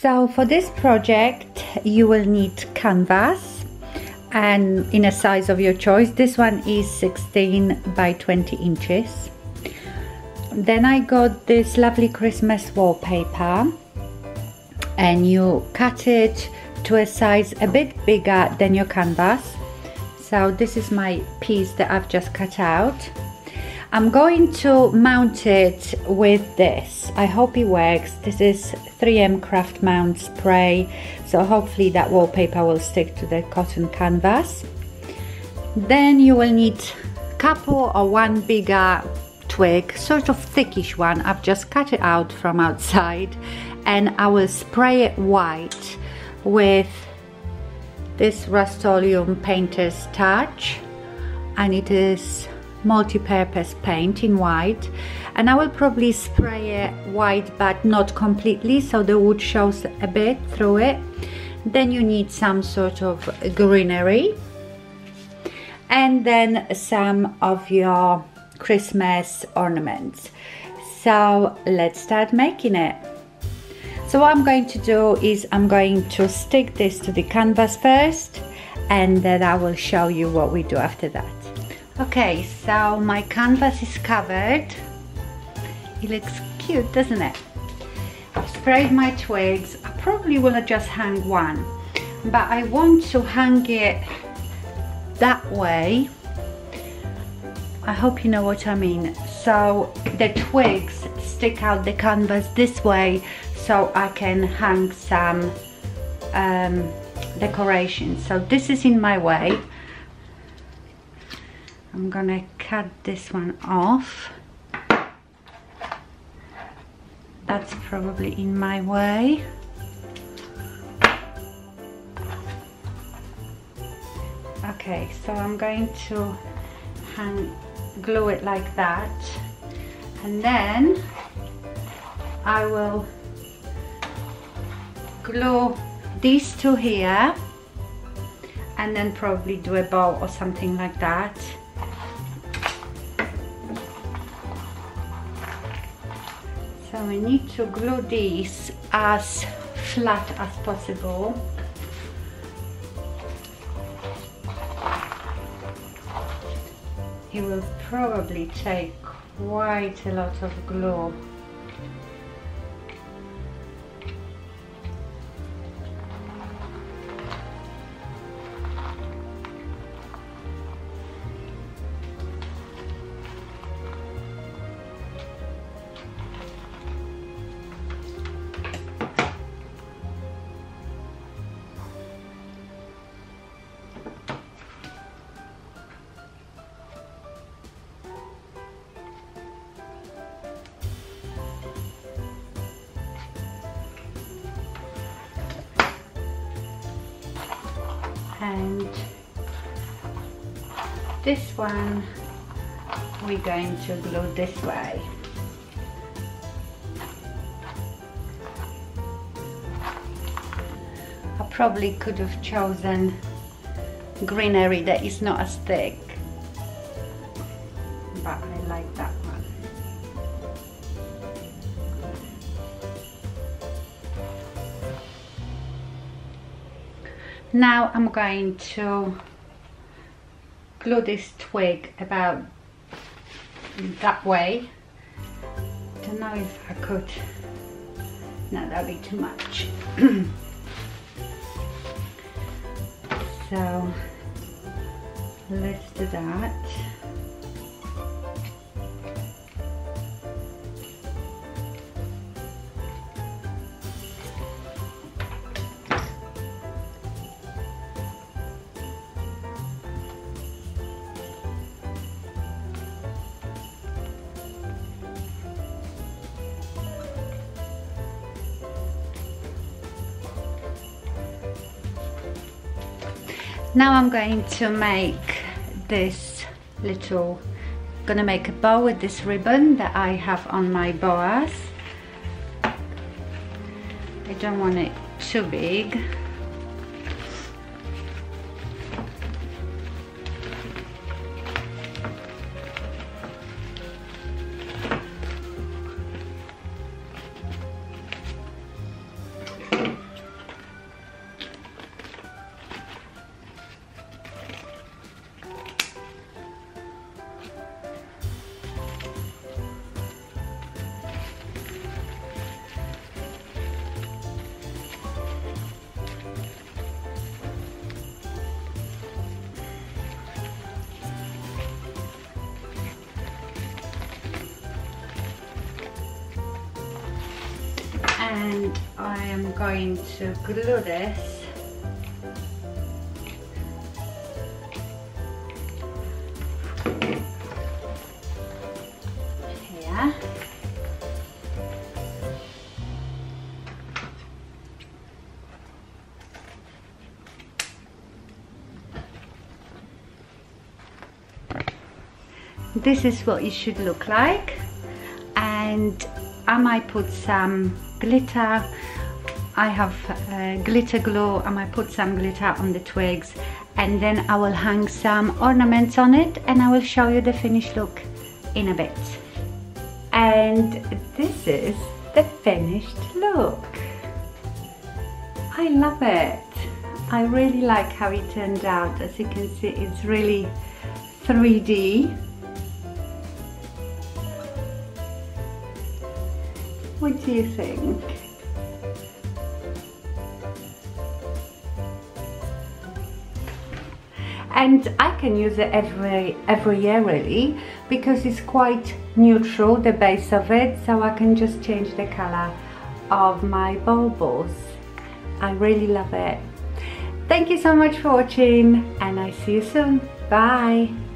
So for this project you will need canvas, and in a size of your choice. This one is 16 by 20 inches. Then I got this lovely Christmas wallpaper, and you cut it to a size a bit bigger than your canvas. So this is my piece that I've just cut out. I'm going to mount it with this. I hope it works. This is 3M Craft Mount Spray, so hopefully that wallpaper will stick to the cotton canvas. Then you will need a couple or one bigger twig, sort of thickish one. I've just cut it out from outside, and I will spray it white with this Rust-Oleum Painter's Touch, and it is multi-purpose paint in white. And I will probably spray it white but not completely, so the wood shows a bit through it. Then you need some sort of greenery, and then some of your Christmas ornaments. So let's start making it. So what I'm going to do is I'm going to stick this to the canvas first, and then I will show you what we do after that. Okay, so my canvas is covered. It looks cute, doesn't it? I've sprayed my twigs. I probably will just hang one, but I want to hang it that way. I hope you know what I mean. So the twigs stick out the canvas this way, so I can hang some decorations. So this is in my way. I'm gonna cut this one off. That's probably in my way. Okay, so I'm going to glue it like that, and then I will glue these two here, and then probably do a bow or something like that. So we need to glue these as flat as possible. It will probably take quite a lot of glue. And this one we're going to glue this way. I probably could have chosen greenery that is not as thick, but I like that one. Now I'm going to glue this twig about that way. I don't know if I could. No, that'd be too much. So let's do that. Now I'm going to make this little gonna make a bow with this ribbon that I have on my boas. I don't want it too big. And I am going to glue this here. This is what it should look like, and I might put some glitter. I have glitter glue. I might put some glitter on the twigs, and then I will hang some ornaments on it, and I will show you the finished look in a bit. And this is the finished look. I love it. I really like how it turned out. As you can see, it's really 3D, What do you think? And I can use it every year really, because it's quite neutral, the base of it, so I can just change the color of my bulbs. I really love it. Thank you so much for watching, and I see you soon. Bye.